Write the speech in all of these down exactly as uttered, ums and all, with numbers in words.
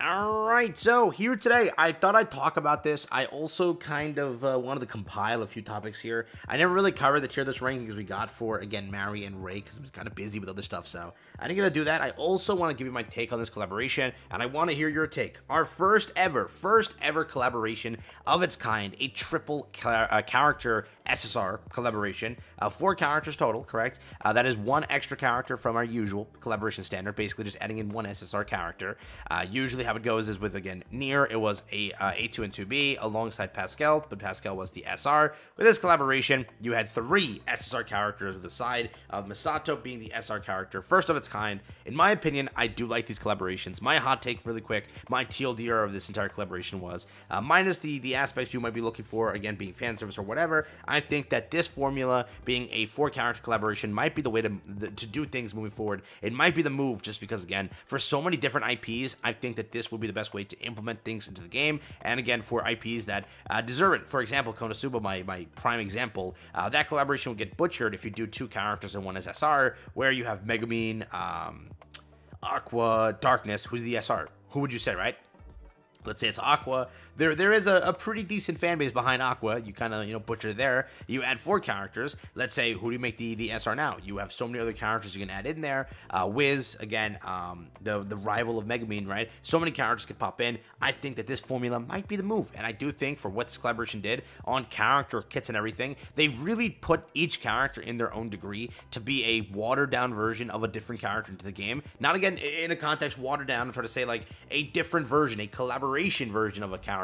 All right, so here today, I thought I'd talk about this. I also kind of uh, wanted to compile a few topics here. I never really covered the tier list rankings we got for, again, Mary and Ray, because I'm kind of busy with other stuff, so I didn't get to do that. I also want to give you my take on this collaboration, and I want to hear your take. Our first ever, first ever collaboration of its kind, a triple ca uh, character S S R collaboration, uh, four characters total, correct? Uh, that is one extra character from our usual collaboration standard, basically just adding in one S S R character. Uh, usually how it goes is with, again, Nier, it was a uh, A two and two B alongside Pascal, but Pascal was the S R. With this collaboration, you had three S S R characters with the side of Misato being the S R character, first of its kind. In my opinion, I do like these collaborations. My hot take really quick, my T L D R of this entire collaboration was, uh, minus the, the aspects you might be looking for, again, being fan service or whatever, I think that this formula, being a four-character collaboration, might be the way to, to do things moving forward. It might be the move, just because, again, for so many different I Ps, I think that this will be the best way to implement things into the game, and again, for I Ps that uh, deserve it. For example, Konosuba, my, my prime example, uh, that collaboration will get butchered if you do two characters and one is S R, where you have Megumin, um, Aqua, Darkness, who's the S R? Who would you say, right? Let's say it's Aqua. There, there is a, a pretty decent fan base behind Aqua. You kind of, you know, butcher there. You add four characters. Let's say, who do you make the, the S R now? You have so many other characters you can add in there. Uh, Wiz, again, um, the, the rival of Megumin, right? So many characters could pop in. I think that this formula might be the move. And I do think for what this collaboration did on character kits and everything, they've really put each character in their own degree to be a watered-down version of a different character into the game. Not, again, in a context watered-down. I'm trying to say, like, a different version, a collaboration version of a character.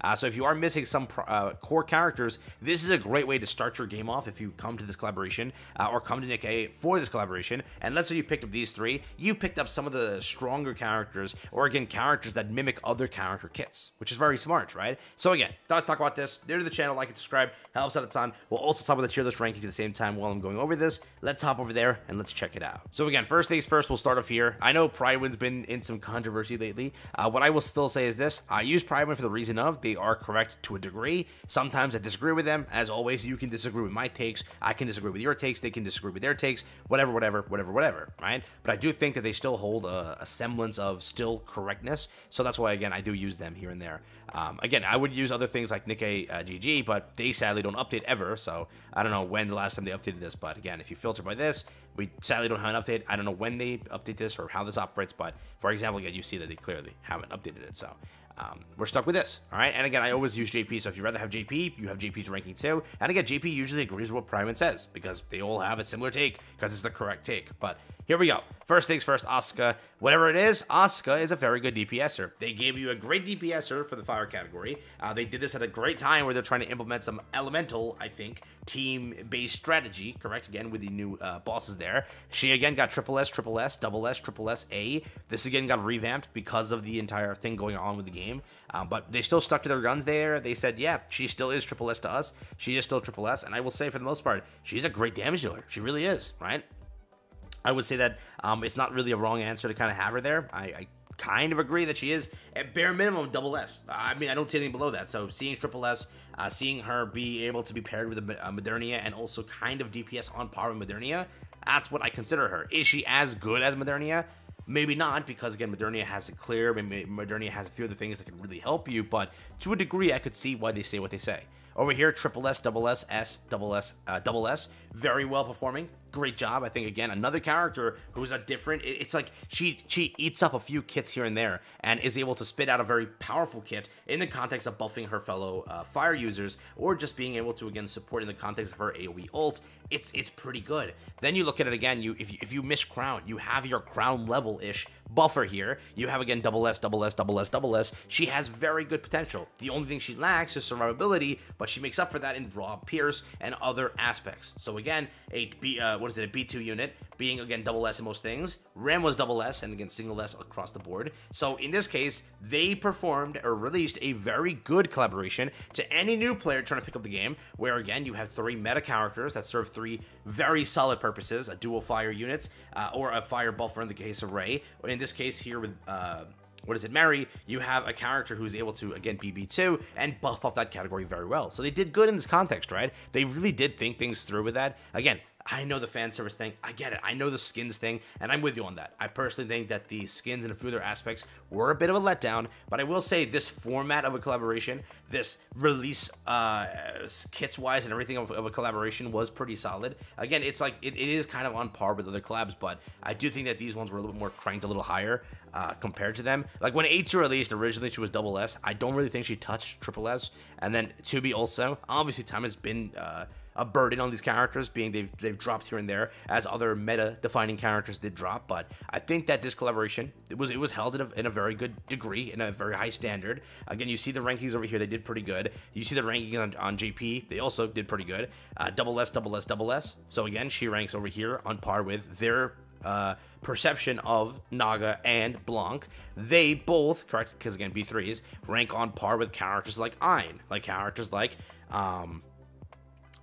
Uh, so if you are missing some uh, core characters, this is a great way to start your game off if you come to this collaboration uh, or come to Nikkei for this collaboration. And let's say you picked up these three, you picked up some of the stronger characters, or again, characters that mimic other character kits, which is very smart, right? So again, thought I'd talk about this. New to the channel, like and subscribe, helps out a ton. We'll also talk about the tier list rankings at the same time while I'm going over this. Let's hop over there and let's check it out. So again, first things first, we'll start off here. I know Prywin's been in some controversy lately. Uh, what I will still say is this. This. I use Prywin for the reason of they are correct to a degree. Sometimes I disagree with them. As always, you can disagree with my takes. I can disagree with your takes. They can disagree with their takes. Whatever, whatever, whatever, whatever, right? But I do think that they still hold a, a semblance of still correctness. So that's why, again, I do use them here and there. Um, again, I would use other things like Nikkei uh, G G, but they sadly don't update ever. So I don't know when the last time they updated this. But again, if you filter by this, we sadly don't have an update. I don't know when they update this or how this operates. But for example, again, you see that they clearly haven't updated it. So. Um, we're stuck with this, all right? And again, I always use J P, so if you'd rather have J P, you have J P's ranking too. And again, J P usually agrees with what Prywin says, because they all have a similar take, because it's the correct take. But here we go. First things first, Asuka. Whatever it is, Asuka is a very good DPSer. They gave you a great DPSer for the fire category. Uh, they did this at a great time where they're trying to implement some elemental, I think, team-based strategy, correct? Again, with the new uh, bosses there. She, again, got triple S, triple S, double S, triple S, A. This, again, got revamped because of the entire thing going on with the game. Game, um, but they still stuck to their guns there. They said, yeah, she still is triple S to us. She is still triple S, and I will say for the most part, she's a great damage dealer. She really is, right? I would say that um, it's not really a wrong answer to kind of have her there. I, I kind of agree that she is, at bare minimum, double S. I mean, I don't see anything below that, so seeing triple S, uh, seeing her be able to be paired with a, a Modernia and also kind of D P S on par with Modernia, that's what I consider her. Is she as good as Modernia? Maybe not, because again, Modernia has it clear, maybe Modernia has a few other things that can really help you, but to a degree, I could see why they say what they say. Over here, triple S, double S, S, double S, uh, double S, very well performing. Great job. I think, again, another character who's a different, it's like she she eats up a few kits here and there and is able to spit out a very powerful kit in the context of buffing her fellow uh, fire users or just being able to, again, support in the context of her AoE ult. It's it's pretty good. Then you look at it again, you if, you, if you miss Crown, you have your Crown level-ish buffer here. You have, again, double S, double S, double S, double S. She has very good potential. The only thing she lacks is survivability, but she makes up for that in raw pierce and other aspects. So, again, a B, uh, what is it, a B two unit, being, again, double S in most things. Rem was double S, and again, single S across the board. So, in this case, they performed or released a very good collaboration to any new player trying to pick up the game, where, again, you have three meta characters that serve three very solid purposes, a dual fire unit, uh, or a fire buffer in the case of Ray. In this case here with... Uh, What is it, Mary? You have a character who's able to, again, be B two and buff up that category very well. So they did good in this context, right? They really did think things through with that. Again, I know the fan service thing. I get it. I know the skins thing, and I'm with you on that. I personally think that the skins and a few other aspects were a bit of a letdown, but I will say this format of a collaboration, this release uh, kits-wise and everything of, of a collaboration was pretty solid. Again, it's like, it, it is kind of on par with other collabs, but I do think that these ones were a little bit more cranked, a little higher uh, compared to them. Like when A two released, originally she was double S. I don't really think she touched triple S. And then two B also. Obviously, time has been... Uh, a burden on these characters, being they've they've dropped here and there as other meta defining characters did drop. But I think that this collaboration, it was it was held in a, in a very good degree, in a very high standard. Again, you see the rankings over here, they did pretty good. You see the ranking on, on J P, they also did pretty good. uh double S, double S, double S. So again, she ranks over here on par with their uh perception of Naga and Blanc. They both, correct, because again, B threes rank on par with characters like Ayn, like characters like um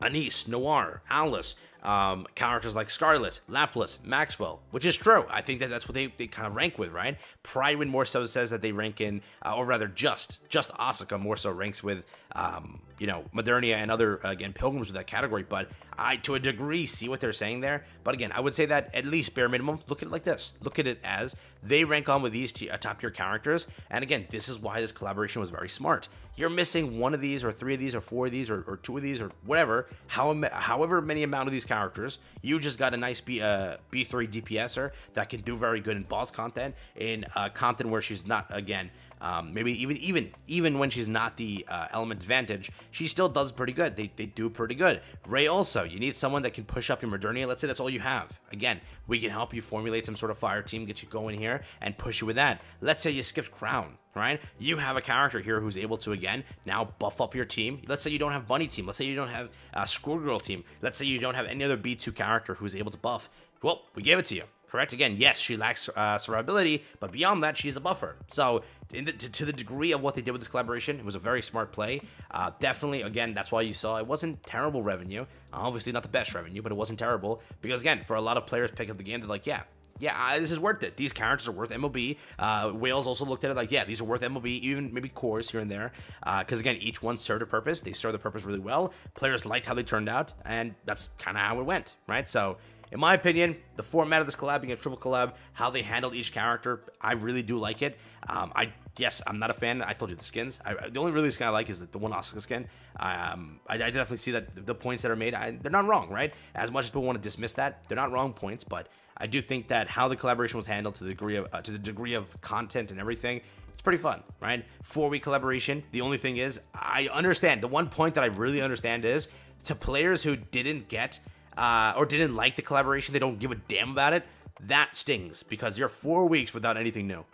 Anise, Noir, Alice, um, characters like Scarlet, Laplace, Maxwell, which is true. I think that that's what they, they kind of rank with, right? Pride when more so says that they rank in, uh, or rather just, just Asuka more so ranks with, um, you know, Modernia and other, again, pilgrims with that category. But I, to a degree, see what they're saying there. But again, I would say that at least bare minimum, look at it like this. Look at it as they rank on with these uh, top tier characters. And again, this is why this collaboration was very smart. You're missing one of these or three of these or four of these or, or two of these or whatever, how, however many amount of these characters, you just got a nice B, uh, B three DPSer that can do very good in boss content, in uh, content where she's not, again, um, maybe even even even when she's not the uh, element advantage, she still does pretty good. They, they do pretty good. Ray also, you need someone that can push up your Modernia. Let's say that's all you have. Again, we can help you formulate some sort of fire team, get you going here and push you with that. Let's say you skipped Crown. Right? You have a character here who's able to, again, now buff up your team. Let's say you don't have Bunny team. Let's say you don't have uh, Schoolgirl team. Let's say you don't have any other B two character who's able to buff. Well, we gave it to you. Correct? Again, yes, she lacks uh, survivability, but beyond that, she's a buffer. So, in the, to, to the degree of what they did with this collaboration, it was a very smart play. Uh, definitely, again, that's why you saw it wasn't terrible revenue. Obviously, not the best revenue, but it wasn't terrible. Because, again, for a lot of players picking up the game, they're like, yeah, Yeah, I, this is worth it. These characters are worth M L B. Uh, Wales also looked at it like, yeah, these are worth M L B, even maybe cores here and there. Because, uh, again, each one served a purpose. They served the purpose really well. Players liked how they turned out, and that's kind of how it went, right? So, in my opinion, the format of this collab, being a triple collab, how they handled each character, I really do like it. Um, I yes, I'm not a fan. I told you the skins. I, the only really skin I like is the one Asuka skin. Um, I, I definitely see that the points that are made, I, they're not wrong, right? As much as people want to dismiss that, they're not wrong points, but I do think that how the collaboration was handled to the degree of uh, to the degree of content and everything, it's pretty fun, right? Four-week collaboration. The only thing is, I understand. The one point that I really understand is to players who didn't get uh, or didn't like the collaboration, they don't give a damn about it. That stings because you're four weeks without anything new,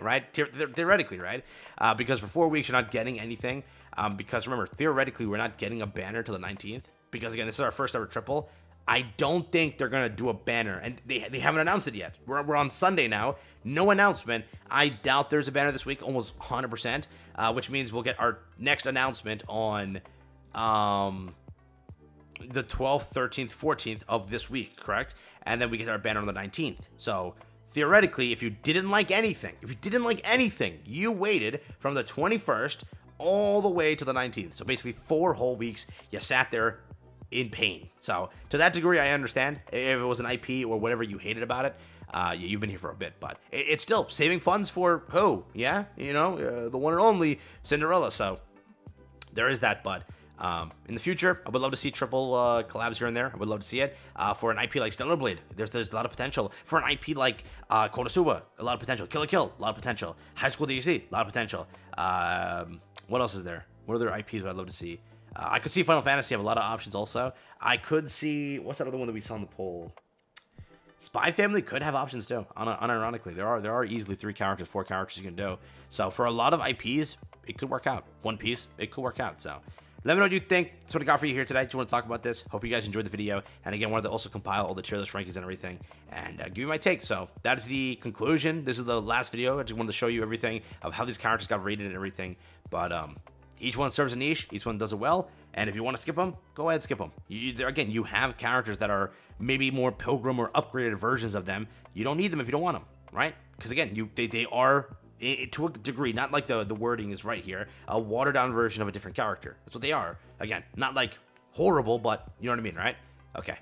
right? The theoretically, right? Uh, because for four weeks you're not getting anything. Um, because remember, theoretically we're not getting a banner till the nineteenth. Because again, this is our first ever triple. I don't think they're going to do a banner, and they, they haven't announced it yet. We're, we're on Sunday now. No announcement. I doubt there's a banner this week, almost one hundred percent, uh, which means we'll get our next announcement on um, the twelfth, thirteenth, fourteenth of this week, correct? And then we get our banner on the nineteenth. So theoretically, if you didn't like anything, if you didn't like anything, you waited from the twenty-first all the way to the nineteenth. So basically four whole weeks, you sat there in pain. So to that degree, I understand if it was an I P or whatever you hated about it. Uh, you've been here for a bit, but it's still saving funds for who? Yeah, you know, uh, the one and only Cinderella. So there is that, but um, in the future, I would love to see triple uh, collabs here and there. I would love to see it uh, for an I P like Stellar Blade. There's there's a lot of potential for an I P like uh, Konosuba. A lot of potential. Kill la Kill. A lot of potential. High School DxD. A lot of potential. Um, what else is there? What other I Ps would I love to see? Uh, I could see Final Fantasy have a lot of options also. I could see... What's that other one that we saw in the poll? Spy Family could have options too, un unironically. There are there are easily three characters, four characters you can do. So for a lot of I Ps, it could work out. One Piece, it could work out. So let me know what you think. That's what I got for you here today. Do you want to talk about this? Hope you guys enjoyed the video. And again, wanted to also compile all the tier list rankings and everything and uh, give you my take. So that is the conclusion. This is the last video. I just wanted to show you everything of how these characters got rated and everything. But... um. Each one serves a niche, each one does it well, and if you want to skip them, go ahead, skip them. You, again, you have characters that are maybe more pilgrim or upgraded versions of them. You don't need them if you don't want them, right? Because again, you they, they are, it, to a degree, not like the, the wording is right here, a watered-down version of a different character. That's what they are. Again, not like horrible, but you know what I mean, right? Okay.